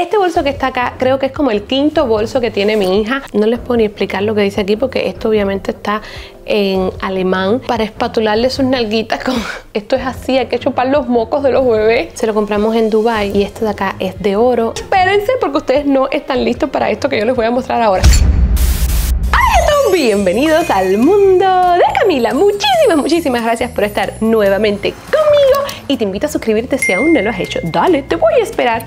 Este bolso que está acá creo que es como el quinto bolso que tiene mi hija. No les puedo ni explicar lo que dice aquí porque esto obviamente está en alemán, para espatularle sus nalguitas. Como esto es así, hay que chupar los mocos de los bebés. Se lo compramos en Dubai y este de acá es de oro. Espérense porque ustedes no están listos para esto que yo les voy a mostrar ahora. Bienvenidos al mundo de Camila. Muchísimas gracias por estar nuevamente conmigo y te invito a suscribirte si aún no lo has hecho. Dale, te voy a esperar.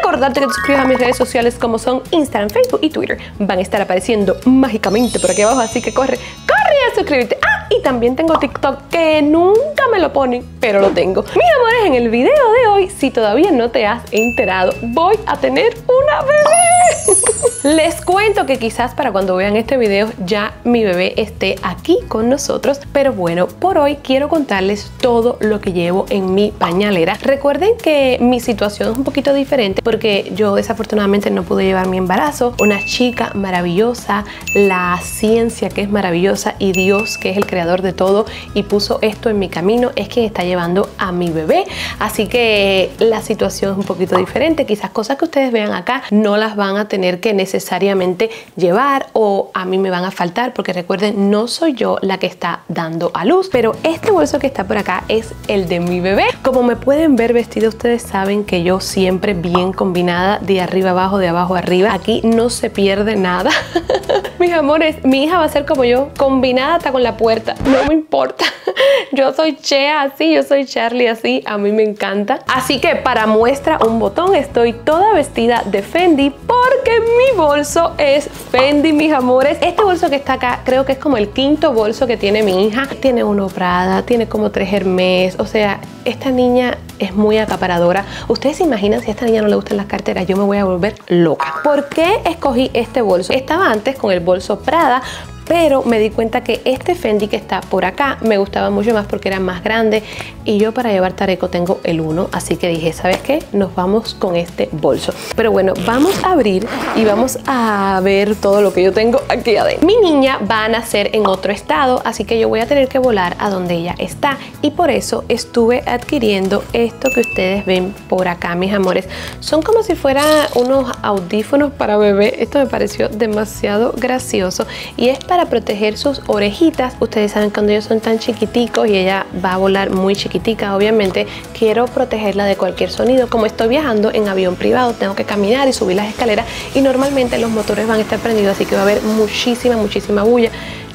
Recordarte que te suscribas a mis redes sociales como son Instagram, Facebook y Twitter. Van a estar apareciendo mágicamente por aquí abajo, así que corre, corre a suscribirte. Ah, y también tengo TikTok que nunca me lo ponen, pero lo tengo. Mis amores, en el video de hoy, si todavía no te has enterado, voy a tener una bebé. Les cuento que quizás para cuando vean este video ya mi bebé esté aquí con nosotros, pero bueno, por hoy quiero contarles todo lo que llevo en mi pañalera. Recuerden que mi situación es un poquito diferente porque yo desafortunadamente no pude llevar mi embarazo. Una chica maravillosa, la ciencia que es maravillosa y Dios que es el creador de todo y puso esto en mi camino es quien está llevando a mi bebé. Así que la situación es un poquito diferente. Quizás cosas que ustedes vean acá no las van a tener que necesariamente llevar o a mí me van a faltar porque recuerden, no soy yo la que está dando a luz, pero este bolso que está por acá es el de mi bebé. Como me pueden ver vestida, ustedes saben que yo siempre bien combinada, de arriba abajo, de abajo arriba, aquí no se pierde nada. Mis amores, mi hija va a ser como yo, combinada hasta con la puerta, no me importa. Yo soy Chea así, yo soy Charlie así, a mí me encanta. Así que para muestra un botón, estoy toda vestida de Fendi porque mi bolso es Fendi, mis amores. Este bolso que está acá creo que es como el quinto bolso que tiene mi hija. Tiene uno Prada, tiene como 3 Hermès, o sea, esta niña es muy acaparadora. Ustedes se imaginan si a esta niña no le gustan las carteras, yo me voy a volver loca. ¿Por qué escogí este bolso? Estaba antes con el bolso Prada, pero me di cuenta que este Fendi que está por acá me gustaba mucho más porque era más grande y yo para llevar tareco tengo el 1, así que dije, ¿sabes qué? Nos vamos con este bolso. Pero bueno, vamos a abrir y vamos a ver todo lo que yo tengo aquí adentro. Mi niña va a nacer en otro estado, así que yo voy a tener que volar a donde ella está y por eso estuve adquiriendo esto que ustedes ven por acá, mis amores. Son como si fueran unos audífonos para bebé. Esto me pareció demasiado gracioso y es para proteger sus orejitas. Ustedes saben cuando ellos son tan chiquiticos y ella va a volar muy chiquitica, obviamente quiero protegerla de cualquier sonido. Como estoy viajando en avión privado, tengo que caminar y subir las escaleras y normalmente los motores van a estar prendidos, así que va a haber muchísima bulla.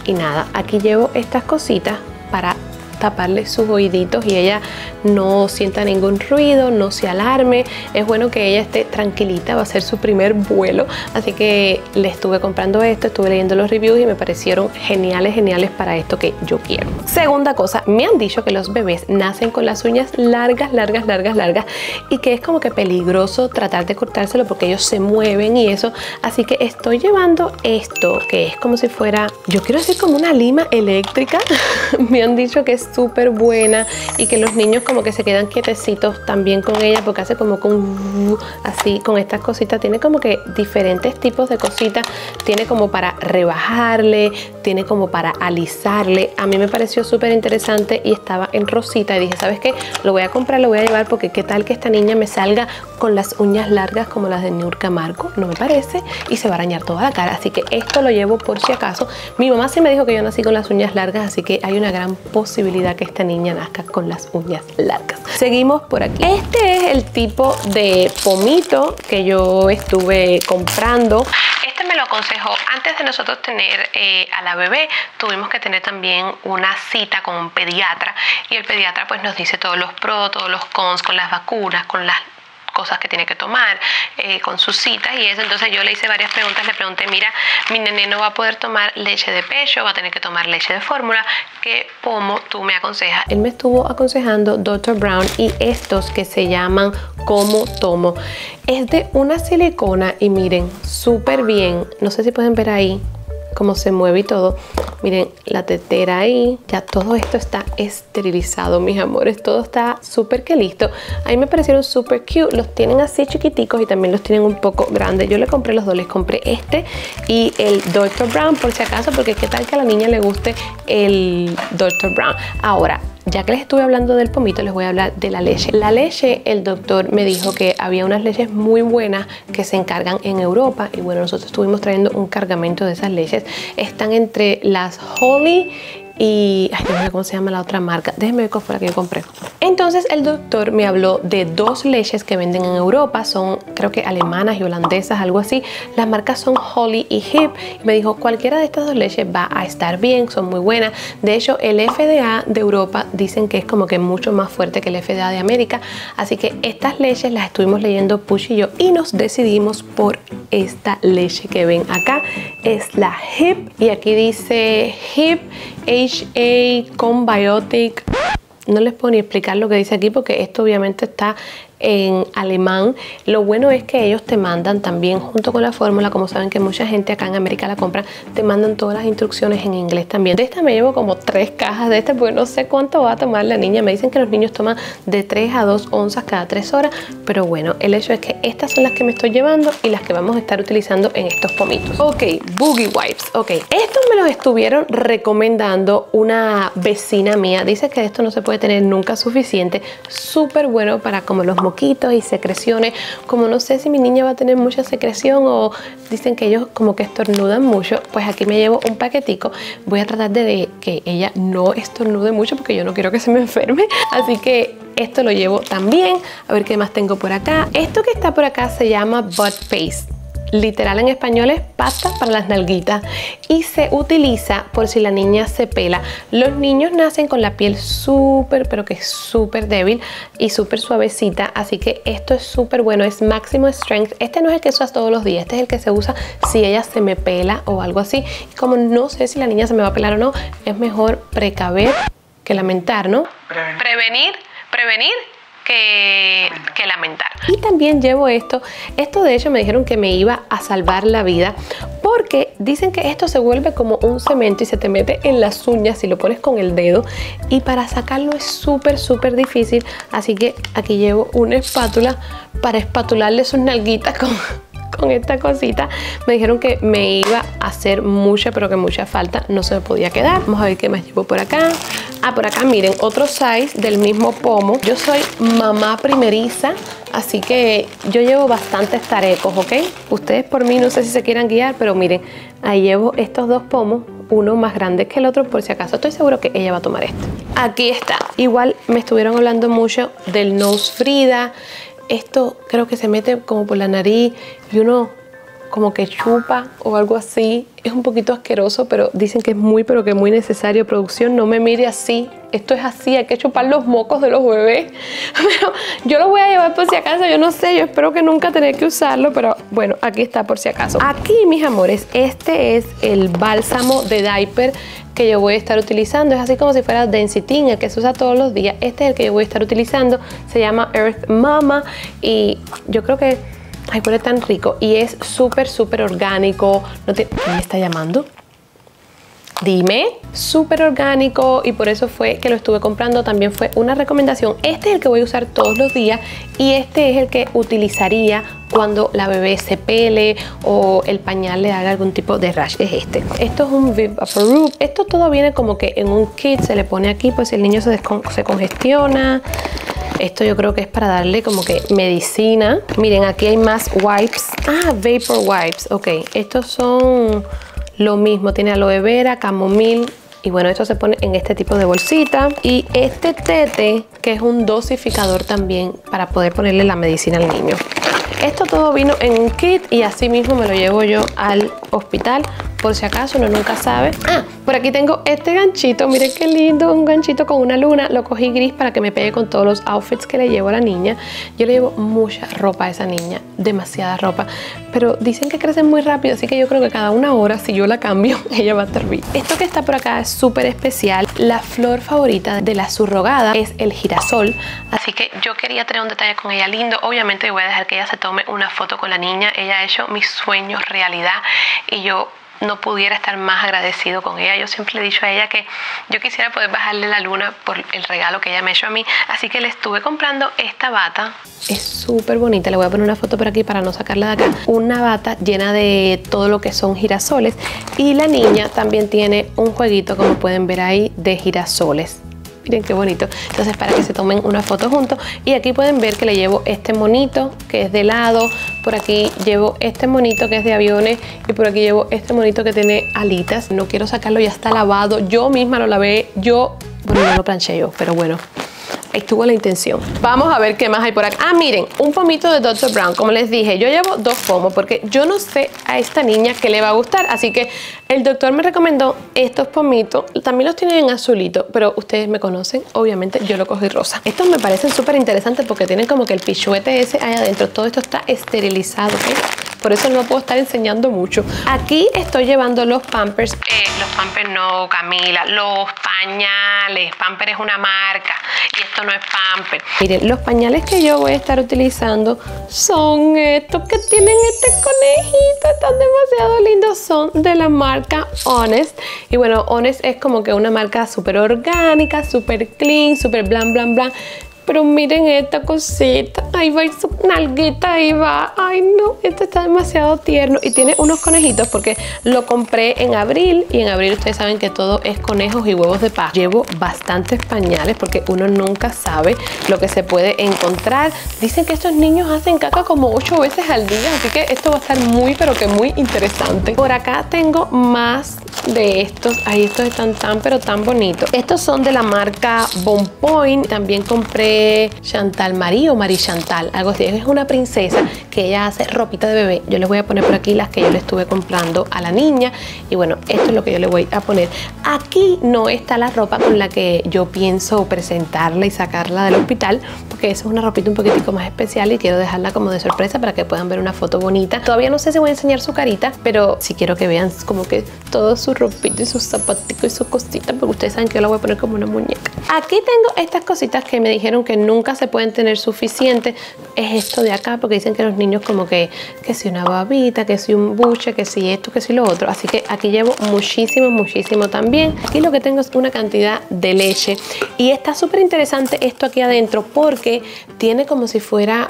Y nada, aquí llevo estas cositas para taparle sus oíditos y ella no sienta ningún ruido, no se alarme. Es bueno que ella esté tranquilita, va a ser su primer vuelo, así que le estuve comprando esto, estuve leyendo los reviews y me parecieron geniales para esto que yo quiero. Segunda cosa, me han dicho que los bebés nacen con las uñas largas y que es como que peligroso tratar de cortárselo porque ellos se mueven y eso, así que estoy llevando esto que es como si fuera, yo quiero decir como una lima eléctrica. Me han dicho que es súper buena y que los niños como que se quedan quietecitos también con ella porque hace como con así con estas cositas. Tiene como que diferentes tipos de cositas, tiene como para rebajarle, tiene como para alisarle. A mí me pareció súper interesante y estaba en rosita y dije, ¿sabes qué? Lo voy a comprar, lo voy a llevar porque qué tal que esta niña me salga con las uñas largas como las de Niurca Marco, no me parece, y se va a arañar toda la cara, así que esto lo llevo por si acaso. Mi mamá sí me dijo que yo nací con las uñas largas, así que hay una gran posibilidad que esta niña nazca con las uñas largas. Seguimos por aquí. Este es el tipo de pomito que yo estuve comprando. Este me lo aconsejó. Antes de nosotros tener a la bebé, tuvimos que tener también una cita con un pediatra y el pediatra pues nos dice todos los pros, todos los cons, con las vacunas, con las cosas que tiene que tomar, con sus citas y eso. Entonces yo le hice varias preguntas, le pregunté, mira, mi nene no va a poder tomar leche de pecho, va a tener que tomar leche de fórmula, ¿qué pomo tú me aconsejas? Él me estuvo aconsejando Dr. Brown y estos que se llaman como Tomo. Es de una silicona y miren, súper bien, no sé si pueden ver ahí cómo se mueve y todo. Miren la tetera ahí. Ya todo esto está esterilizado, mis amores. Todo está súper que listo. A mí me parecieron súper cute. Los tienen así chiquiticos y también los tienen un poco grandes. Yo le compré los dos. Les compré este y el Dr. Brown por si acaso, porque qué tal que a la niña le guste el Dr. Brown. Ahora, Ya que les estuve hablando del pomito, les voy a hablar de la leche. La leche, el doctor me dijo que había unas leches muy buenas que se encargan en Europa. Y bueno, nosotros estuvimos trayendo un cargamento de esas leches. Están entre las Holly y... ay, no sé cómo se llama la otra marca. Déjenme ver cuál fue la que yo compré. Entonces el doctor me habló de dos leches que venden en Europa. Son, creo que alemanas y holandesas, algo así. Las marcas son Holly y HiPP. Me dijo, cualquiera de estas dos leches va a estar bien, son muy buenas. De hecho, el FDA de Europa dicen que es como que mucho más fuerte que el FDA de América. Así que estas leches las estuvimos leyendo Push y yo, y nos decidimos por esta leche que ven acá. Es la HiPP. Y aquí dice HiPP HA Combiotic. No les puedo ni explicar lo que dice aquí porque esto obviamente está en alemán. Lo bueno es que ellos te mandan también junto con la fórmula, como saben que mucha gente acá en América la compra, te mandan todas las instrucciones en inglés también. De esta me llevo como 3 cajas de esta porque no sé cuánto va a tomar la niña. Me dicen que los niños toman de 3 a 2 onzas cada 3 horas, pero bueno, el hecho es que estas son las que me estoy llevando y las que vamos a estar utilizando en estos pomitos. Ok, Boogie Wipes. Ok, estos me los estuvieron recomendando una vecina mía. Dice que esto no se puede tener nunca suficiente. Súper bueno para como los moquitos y secreciones. Como no sé si mi niña va a tener mucha secreción o dicen que ellos como que estornudan mucho, pues aquí me llevo un paquetico. Voy a tratar de que ella no estornude mucho porque yo no quiero que se me enferme, así que esto lo llevo también. A ver qué más tengo por acá. Esto que está por acá se llama Butt Paste. Literal en español es pasta para las nalguitas y se utiliza por si la niña se pela. Los niños nacen con la piel súper, pero que es súper débil y súper suavecita, así que esto es súper bueno, es máximo strength. Este no es el que usas todos los días, este es el que se usa si ella se me pela o algo así. Y como no sé si la niña se me va a pelar o no, es mejor precaver que lamentar, ¿no? Prevenir que lamentar. Y también llevo esto de hecho me dijeron que me iba a salvar la vida porque dicen que esto se vuelve como un cemento y se te mete en las uñas si lo pones con el dedo, y para sacarlo es súper súper difícil, así que aquí llevo una espátula para espatularle sus nalguitas con esta cosita. Me dijeron que me iba a hacer mucha, pero que mucha falta, no se me podía quedar. Vamos a ver qué más llevo por acá. Ah, por acá miren, otro size del mismo pomo. Yo soy mamá primeriza, así que yo llevo bastantes tarecos, ¿ok? Ustedes por mí no sé si se quieran guiar, pero miren, ahí llevo estos 2 pomos, uno más grande que el otro por si acaso. Estoy seguro que ella va a tomar este. Aquí está. Igual me estuvieron hablando mucho del Nose Frida. Esto creo que se mete como por la nariz y uno como que chupa o algo así. Es un poquito asqueroso, pero dicen que es muy, pero que muy necesario. Producción, no me mire así. Esto es así, hay que chupar los mocos de los bebés. Pero yo lo voy a llevar por si acaso, yo no sé, yo espero que nunca tener que usarlo, pero bueno, aquí está por si acaso. Aquí, mis amores, este es el bálsamo de diaper que yo voy a estar utilizando. Es así como si fuera Densitin, el que se usa todos los días. Este es el que yo voy a estar utilizando, se llama Earth Mama y yo creo que... ay, huele tan rico y es súper, súper orgánico. No te... ¿me está llamando? Dime. Súper orgánico y por eso fue que lo estuve comprando. También fue una recomendación. Este es el que voy a usar todos los días y este es el que utilizaría cuando la bebé se pele o el pañal le haga algún tipo de rash. Es este. Esto es un Vapor Root. Esto todo viene como que en un kit. Se le pone aquí pues si el niño se congestiona. Esto yo creo que es para darle como que medicina. Miren, aquí hay más wipes. Ah, Vapor Wipes. Ok, estos son... lo mismo, tiene aloe vera, camomil y bueno, esto se pone en este tipo de bolsita. Y este tete, que es un dosificador también para poder ponerle la medicina al niño. Esto todo vino en un kit y así mismo me lo llevo yo al hospital por si acaso, uno nunca sabe. Ah, por aquí tengo este ganchito, miren qué lindo, un ganchito con una luna. Lo cogí gris para que me pegue con todos los outfits que le llevo a la niña. Yo le llevo mucha ropa a esa niña, demasiada ropa, pero dicen que crecen muy rápido, así que yo creo que cada 1 hora si yo la cambio, ella va a estar bien. Esto que está por acá es súper especial. La flor favorita de la subrogada es el girasol, así que yo quería tener un detalle con ella lindo. Obviamente voy a dejar que ella se tome una foto con la niña. Ella ha hecho mis sueños realidad y yo no pudiera estar más agradecido con ella. Yo siempre le he dicho a ella que yo quisiera poder bajarle la luna por el regalo que ella me ha hecho a mí, así que le estuve comprando esta bata. Es súper bonita, le voy a poner una foto por aquí para no sacarla de acá. Una bata llena de todo lo que son girasoles y la niña también tiene un jueguito, como pueden ver ahí, de girasoles. Miren qué bonito. Entonces, para que se tomen una foto juntos. Y aquí pueden ver que le llevo este monito que es de lado. Por aquí llevo este monito que es de aviones. Y por aquí llevo este monito que tiene alitas. No quiero sacarlo, ya está lavado. Yo misma lo lavé. Yo, bueno, no lo planché yo, pero bueno. Estuvo la intención. Vamos a ver qué más hay por acá. Ah, miren, un pomito de Dr. Brown. Como les dije, yo llevo 2 pomos porque yo no sé a esta niña qué le va a gustar. Así que el doctor me recomendó estos pomitos. También los tienen en azulito, pero ustedes me conocen. Obviamente yo lo cogí rosa. Estos me parecen súper interesantes porque tienen como que el pichuete ese ahí adentro. Todo esto está esterilizado, ¿ok? Por eso no puedo estar enseñando mucho. Aquí estoy llevando los Pampers. Los Pampers no, Camila. Los pañales. Pampers es una marca. Y esto no es Pampers. Miren, los pañales que yo voy a estar utilizando son estos que tienen este conejito. Están demasiado lindos. Son de la marca Honest. Y bueno, Honest es como que una marca súper orgánica, súper clean, súper blan, blan, blan. Pero miren esta cosita, ahí va su nalguita, ahí va. Ay no, este está demasiado tierno y tiene unos conejitos porque lo compré en abril y en abril ustedes saben que todo es conejos y huevos de paja. Llevo bastantes pañales porque uno nunca sabe lo que se puede encontrar. Dicen que estos niños hacen caca como 8 veces al día, así que esto va a estar muy pero que muy interesante. Por acá tengo más de estos, ahí estos están tan pero tan bonitos. Estos son de la marca Bonpoint, también compré Chantal Marie o Marie Chantal, algo así. Es una princesa que ella hace ropita de bebé. Yo les voy a poner por aquí las que yo le estuve comprando a la niña. Y bueno, esto es lo que yo le voy a poner. Aquí no está la ropa con la que yo pienso presentarla y sacarla del hospital, porque eso es una ropita un poquitico más especial y quiero dejarla como de sorpresa para que puedan ver una foto bonita. Todavía no sé si voy a enseñar su carita, pero sí quiero que vean como que todo su ropita y sus zapatitos y sus cositas, porque ustedes saben que yo la voy a poner como una muñeca. Aquí tengo estas cositas que me dijeron que nunca se pueden tener suficiente. Es esto de acá, porque dicen que los niños como que si una babita, que si un buche, que si esto, que si lo otro. Así que aquí llevo muchísimo, muchísimo también. Aquí lo que tengo es una cantidad de leche. Y está súper interesante esto aquí adentro porque tiene como si fuera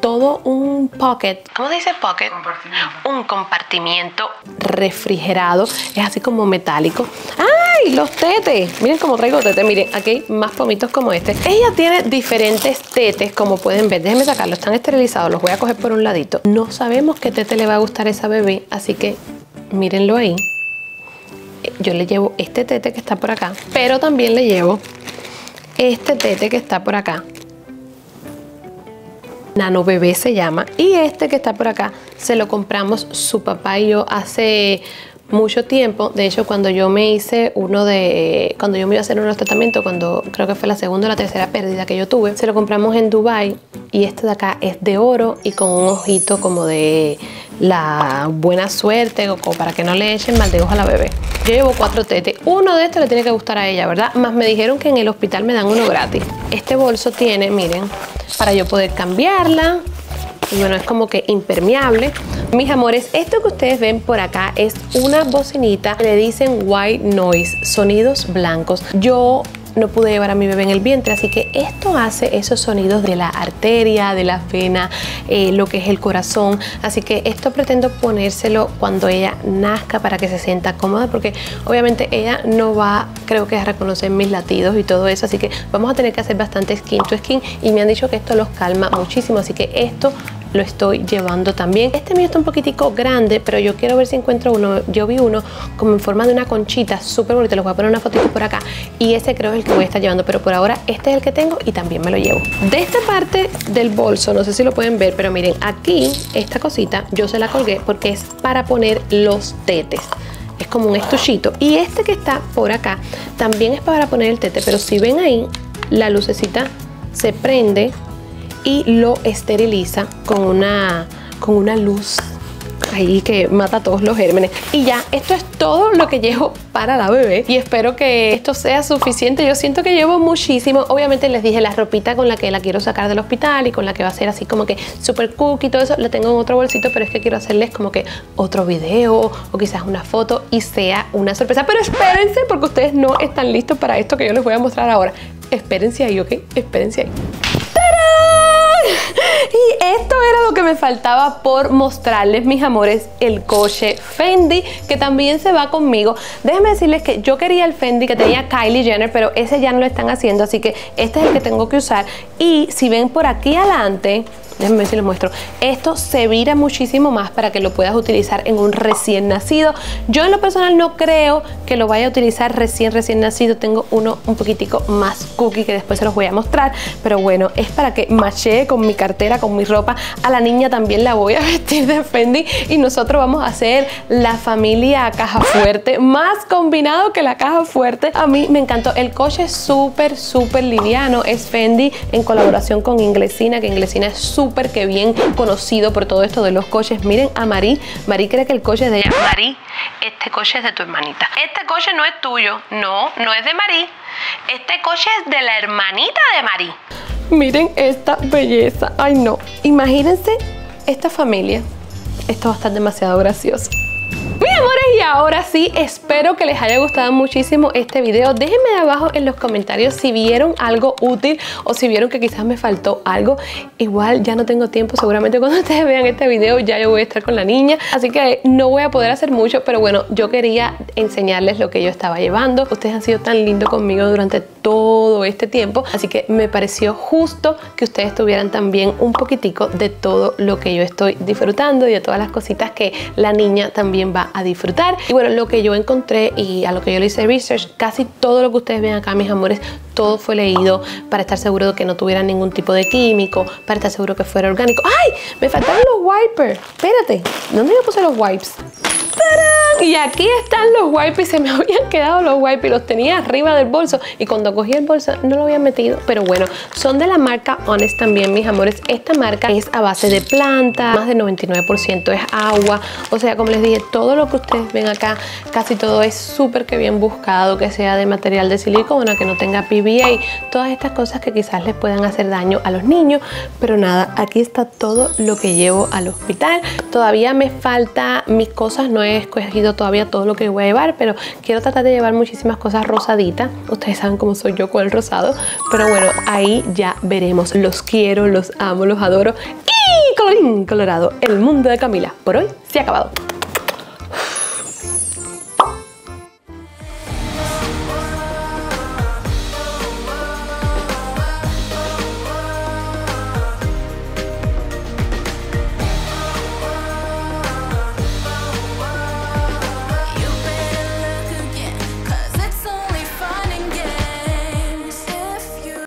todo un pocket. ¿Cómo se dice pocket? Compartimiento. Un compartimiento refrigerado. Es así como metálico. ¡Ay! Los tetes. Miren cómo traigo tetes. Miren, aquí hay más pomitos como este. Ella tiene diferentes tetes, como pueden ver. Déjenme sacarlos, están esterilizados, los voy a coger por un ladito. No sabemos qué tete le va a gustar a esa bebé, así que mírenlo ahí. Yo le llevo este tete que está por acá, pero también le llevo este tete que está por acá. Nano bebé se llama. Y este que está por acá, se lo compramos su papá y yo hace mucho tiempo. De hecho, cuando yo me hice cuando yo me iba a hacer unos tratamientos, cuando creo que fue la segunda o la tercera pérdida que yo tuve, se lo compramos en Dubai. Y este de acá es de oro y con un ojito como de la buena suerte, o para que no le echen mal de ojo a la bebé. Yo llevo 4 tetes. Uno de estos le tiene que gustar a ella, ¿verdad? Más me dijeron que en el hospital me dan uno gratis. Este bolso tiene, miren, para yo poder cambiarla. Y bueno, es como que impermeable. Mis amores, esto que ustedes ven por acá es una bocinita. Le dicen White Noise, sonidos blancos. Yo no pude llevar a mi bebé en el vientre, así que esto hace esos sonidos de la arteria, de la vena, lo que es el corazón. Así que esto pretendo ponérselo cuando ella nazca para que se sienta cómoda, porque obviamente ella no va, creo que a reconocer mis latidos y todo eso. Así que vamos a tener que hacer bastante skin to skin y me han dicho que esto los calma muchísimo, así que esto lo estoy llevando también. Este mío está un poquitico grande, pero yo quiero ver si encuentro uno. Yo vi uno como en forma de una conchita, súper bonito. Les voy a poner una fotito por acá. Y ese creo es el que voy a estar llevando, pero por ahora este es el que tengo y también me lo llevo. De esta parte del bolso, no sé si lo pueden ver, pero miren, aquí esta cosita yo se la colgué porque es para poner los tetes. Es como un estuchito. Y este que está por acá también es para poner el tete, pero si ven ahí, la lucecita se prende y lo esteriliza con una luz ahí que mata todos los gérmenes. Y ya, esto es todo lo que llevo para la bebé y espero que esto sea suficiente. Yo siento que llevo muchísimo. Obviamente les dije, la ropita con la que la quiero sacar del hospital y con la que va a ser así como que super cookie y todo eso, la tengo en otro bolsito, pero es que quiero hacerles como que otro video o quizás una foto y sea una sorpresa. Pero espérense porque ustedes no están listos para esto que yo les voy a mostrar ahora. Espérense ahí, ¿ok? Espérense ahí. Y esto era lo que me faltaba por mostrarles, mis amores, el coche Fendi, que también se va conmigo. Déjenme decirles que yo quería el Fendi que tenía Kylie Jenner, pero ese ya no lo están haciendo, así que este es el que tengo que usar. Y si ven por aquí adelante, déjenme ver si les muestro, esto se vira muchísimo más para que lo puedas utilizar en un recién nacido. Yo en lo personal no creo que lo vaya a utilizar recién nacido. Tengo uno un poquitico más cookie que después se los voy a mostrar, pero bueno, es para que machee con mi cartera, con mi ropa. A la niña también la voy a vestir de Fendi y nosotros vamos a hacer la familia caja fuerte, más combinado que la caja fuerte. A mí me encantó, el coche es súper liviano, es Fendi en colaboración con Inglesina, que Inglesina es súper que bien conocido por todo esto de los coches. Miren a Marie, Marie cree que el coche es de ella. Marie, este coche es de tu hermanita. Este coche no es tuyo, no es de Marie. Este coche es de la hermanita de Marie. Miren esta belleza, ay no, imagínense esta familia, esto va a estar demasiado gracioso. Mis amores, y ahora sí, espero que les haya gustado muchísimo este video. Déjenme abajo en los comentarios si vieron algo útil o si vieron que quizás me faltó algo. Igual ya no tengo tiempo, seguramente cuando ustedes vean este video ya yo voy a estar con la niña, así que no voy a poder hacer mucho, pero bueno, yo quería enseñarles lo que yo estaba llevando. Ustedes han sido tan lindos conmigo durante todo este tiempo, así que me pareció justo que ustedes tuvieran también un poquitico de todo lo que yo estoy disfrutando y de todas las cositas que la niña también va a disfrutar. Y bueno, lo que yo encontré y a lo que yo le hice research, casi todo lo que ustedes ven acá, mis amores, todo fue leído para estar seguro de que no tuviera ningún tipo de químico, para estar seguro que fuera orgánico. ¡Ay! Me faltaron los wipers. Espérate, ¿dónde yo puse los wipes? ¡Tarán! Y aquí están los wipes. Se me habían quedado los wipes, los tenía arriba del bolso y cuando cogí el bolso no lo había metido, pero bueno, son de la marca Honest también, mis amores. Esta marca es a base de planta, más del 99% es agua, o sea, como les dije, todo lo que ustedes ven acá, casi todo es súper que bien buscado, que sea de material de silicona, que no tenga PVA, todas estas cosas que quizás les puedan hacer daño a los niños. Pero nada, aquí está todo lo que llevo al hospital. Todavía me falta mis cosas, no he escogido todavía todo lo que voy a llevar, pero quiero tratar de llevar muchísimas cosas rosaditas. Ustedes saben cómo soy yo con el rosado, pero bueno, ahí ya veremos. Los quiero, los amo, los adoro. Y colorín colorado, el mundo de Camila por hoy se ha acabado.